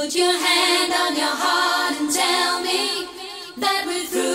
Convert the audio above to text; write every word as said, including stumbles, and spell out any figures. Put your hand on your heart and tell me that we're through.